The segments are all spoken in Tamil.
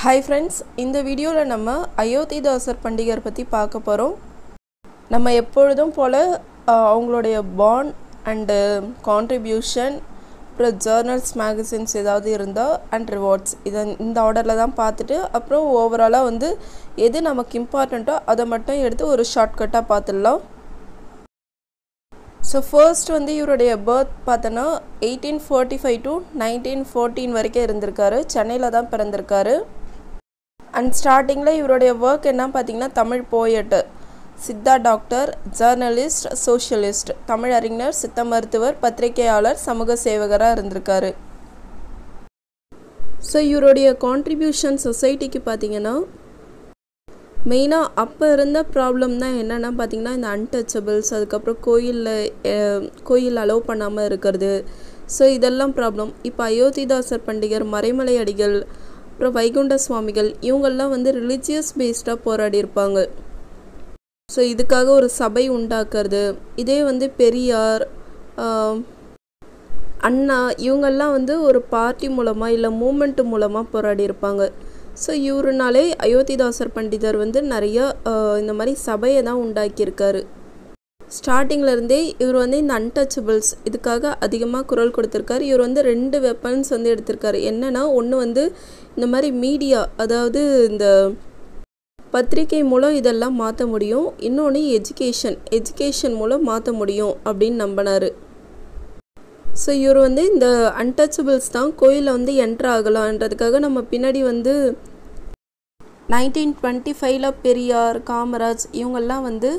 Hi friends, in the video la nama Ayothithaasa Pandithar பத்தி பார்க்க போறோம். நம்ம எப்பொழுதும் போல அவங்களுடைய born and contribution for journals magazines ஏதாவது இருந்தா and rewards இத இந்த ஆர்டர்ல தான் பார்த்துட்டு அப்புறம் ஓவராலா வந்து எது நமக்கு இம்பார்ட்டன்ட்டோ அத மட்டும் எடுத்து ஒரு ஷார்ட்கட்டா பார்த்துடலாம். So first வந்து இவருடைய birth பார்த்தனா 1845 to 1914 வரைக்கும் இருந்திருக்காரு. சென்னையில தான் பிறந்திருக்காரு. And starting la ivarude work enna pathina Tamil poet, siddha doctor, journalist, socialist, Tamil arignar, siddha maruthavar, patrikayalar, samuga sevagara irundirukaru. So ivarude contribution society ku pathina main ah appa irundha problem na enna na pathina in untouchables adukapra koyil allow pannama irukkuradhu. So idellam problem. Ipa Ayothithaasa Pandithar Maraimalai adigal அப்புறம் வைகுண்ட சுவாமிகள் இவங்கெல்லாம் வந்து ரிலிஜியஸ் பேஸ்டா போராடி இருப்பாங்க. ஸோ இதுக்காக ஒரு சபை உண்டாக்குறது. இதே வந்து பெரியார் அண்ணா இவங்கெல்லாம் வந்து ஒரு பார்ட்டி மூலமா இல்லை மூமெண்ட் மூலமா போராடி இருப்பாங்க. ஸோ இவருனாலே அயோத்திதாசர் பண்டிதர் வந்து நிறைய இந்த மாதிரி சபையை தான் உண்டாக்கியிருக்காரு. ஸ்டார்டிங்ல இருந்தே இவர் வந்து இந்த அன்டச்சபிள்ஸ் இதுக்காக அதிகமாக குரல் கொடுத்திருக்காரு. இவர் வந்து ரெண்டு வெப்பன்ஸ் வந்து எடுத்திருக்காரு. என்னன்னா ஒன்று வந்து இந்த மாதிரி மீடியா, அதாவது இந்த பத்திரிகை மூலம் இதெல்லாம் மாற்ற முடியும். இன்னொன்று எஜுகேஷன் மூலம் மாற்ற முடியும் அப்படின்னு நம்பினாரு. ஸோ இவர் வந்து இந்த அன்டச்சபிள்ஸ் தான் கோயிலில் வந்து என்ட்ரு ஆகலாம்ன்றதுக்காக நம்ம பின்னாடி வந்து 1925 பெரியார் காமராஜ் இவங்கெல்லாம் வந்து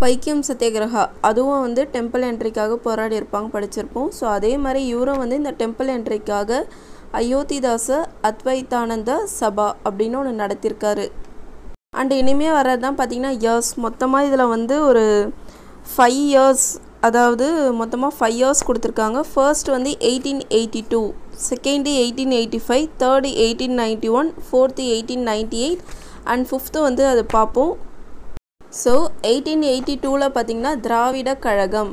பைக்கியம் சத்தியகிரகா அதுவும் வந்து டெம்பிள் என்ட்ரிக்காக போராடி இருப்பாங்க, படிச்சிருப்போம். ஸோ அதே மாதிரி இவரும் வந்து இந்த டெம்பிள் என்ட்ரிக்காக அயோத்திதாச அத்வைதானந்த சபா அப்படின்னு ஒன்று நடத்தியிருக்காரு. அண்ட் இனிமேல் வர்றது தான் பார்த்திங்கன்னா இயர்ஸ். மொத்தமாக இதில் வந்து ஒரு 5 years, அதாவது மொத்தமாக 5 years கொடுத்துருக்காங்க. ஃபர்ஸ்ட் வந்து 1882, second 1885, third 1891, fourth 1898 and fifth வந்து அதை பார்ப்போம். ஸோ 1882ல் பார்த்திங்கன்னா திராவிட கழகம்.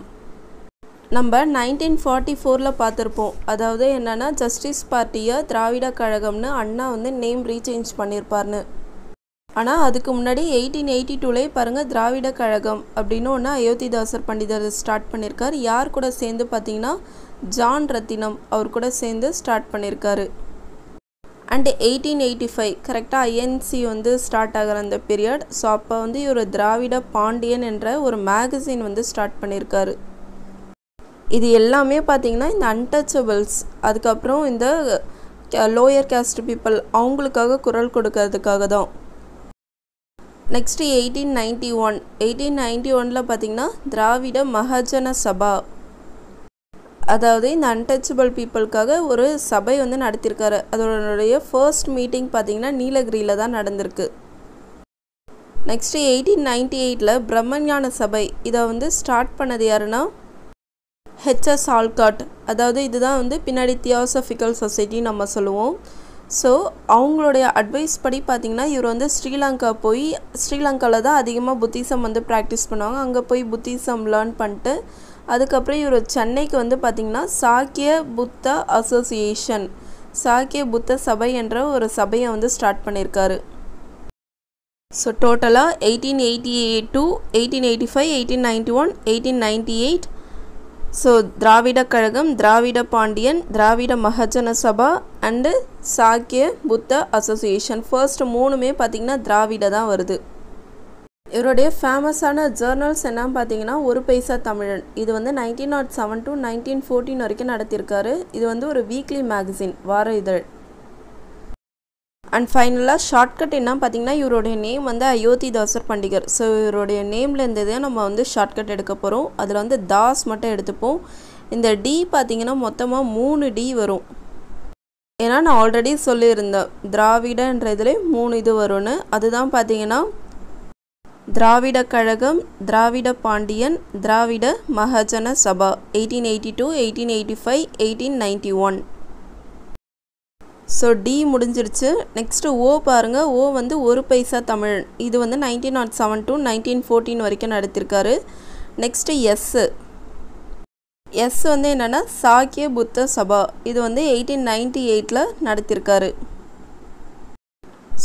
நம்ம 1944ல் பார்த்துருப்போம். அதாவது என்னென்னா ஜஸ்டிஸ் பார்ட்டியை திராவிட கழகம்னு அண்ணா வந்து நேம் ரீசேஞ்ச் பண்ணியிருப்பார்னு. ஆனால் அதுக்கு முன்னாடி 1882லே பாருங்கள் திராவிட கழகம் அப்படின்னு ஒன்று அயோத்திதாசர் பண்டிதர் ஸ்டார்ட் பண்ணியிருக்கார். யார் கூட சேர்ந்து பார்த்திங்கன்னா ஜான் ரத்தினம் அவர் கூட சேர்ந்து ஸ்டார்ட் பண்ணியிருக்காரு. அண்டு 1885 கரெக்டாக ஐஎன்சி வந்து ஸ்டார்ட் ஆகிற அந்த பீரியட். ஸோ அப்போ வந்து இவர் திராவிட பாண்டியன் என்ற ஒரு மேகசின் வந்து ஸ்டார்ட் பண்ணியிருக்காரு. இது எல்லாமே பார்த்திங்கன்னா இந்த அன்டச்சபிள்ஸ் அதுக்கப்புறம் இந்த லோயர் கேஸ்ட் பீப்புள் அவங்களுக்காக குரல் கொடுக்கறதுக்காக தான். நெக்ஸ்ட்டு 1891 பார்த்திங்கன்னா திராவிட மகாஜன சபா, அதாவது இந்த அன்டச்சபிள் பீப்புளுக்காக ஒரு சபை வந்து நடத்தியிருக்காரு. அதனுடைய ஃபர்ஸ்ட் மீட்டிங் பார்த்திங்கன்னா நீலகிரியில் தான் நடந்திருக்கு. நெக்ஸ்ட்டு 1898 பிரம்மஞான சபை, இதை வந்து ஸ்டார்ட் பண்ணது யாருன்னா H.S. Salkot. அதாவது இதுதான் வந்து பின்னாடி தியோசபிக்கல் சொசைட்டி நம்ம சொல்லுவோம். ஸோ அவங்களுடைய அட்வைஸ் படி பார்த்திங்கன்னா இவர் வந்து ஸ்ரீலங்காவில் தான் அதிகமாக புத்திசம் வந்து ப்ராக்டிஸ் பண்ணுவாங்க. அங்கே போய் புத்திசம் லேர்ன் பண்ணிட்டு அதுக்கப்புறம் இவர் சென்னைக்கு வந்து பார்த்திங்கன்னா சாக்கிய புத்த சபை என்ற ஒரு சபையை வந்து ஸ்டார்ட் பண்ணியிருக்காரு. ஸோ டோட்டலாக 1888 to 1885, 1891, 1898, so Dravida Kazhagam, Dravida Pandian, Dravida Mahajana Sabha and Sakya Buddha association. First 3மே பார்த்திங்கன்னா திராவிட தான் வருது. இவருடைய ஃபேமஸான ஜேர்னல்ஸ் என்னன்னு பார்த்திங்கன்னா ஒரு பைசா தமிழன், இது வந்து 1907 டு 1914 வரைக்கும் நடத்தியிருக்காரு. இது வந்து ஒரு வீக்லி மேகசின், வார இதழ். அண்ட் ஃபைனலாக ஷார்ட்கட் என்ன பார்த்திங்கன்னா இவருடைய நேம் வந்து அயோத்திதாசர் பண்டிதர். ஸோ இவருடைய நேம்லேருந்து தான் நம்ம வந்து ஷார்ட்கட் எடுக்க போகிறோம். அதில் வந்து தாஸ் மட்டும் எடுத்துப்போம். இந்த டி பார்த்திங்கன்னா மொத்தமாக 3 D வரும். ஏன்னா நான் ஆல்ரெடி சொல்லியிருந்தேன் திராவிடன்ற இதில் 3 இது வரும்னு. அதுதான் பார்த்திங்கன்னா திராவிட கழகம், திராவிட பாண்டியன், திராவிட மகாஜன சபா 1882, 1885, 1891. ஸோ டி முடிஞ்சிருச்சு. நெக்ஸ்ட்டு ஓ பாருங்கள். ஓ வந்து ஒரு பைசா தமிழன், இது வந்து 1907 டு 1914 வரைக்கும் நடத்தியிருக்காரு. நெக்ஸ்ட்டு எஸ் வந்து என்னென்னா சாக்கிய புத்த சபா, இது வந்து 1898 நடத்தியிருக்காரு.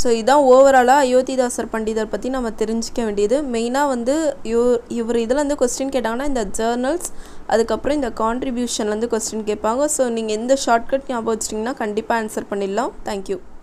So இதான் ஓவராலா அயோத்திதாசர் பண்டிதர் பத்தி நாம தெரிஞ்சிக்க வேண்டியது மெயினா வந்து இவர் இதல இருந்து क्वेश्चन கேட்டாங்கன்னா இந்த ஜர்னல்ஸ் அதுக்கு அப்புறம் இந்த கான்ட்ரிபியூஷன்ல இருந்து क्वेश्चन கேட்பாங்க சோ நீங்க இந்த ஷார்ட்கட் ஞாபகம் வச்சிட்டீங்கன்னா கண்டிப்பா ஆன்சர் பண்ணிடலாம் Thank you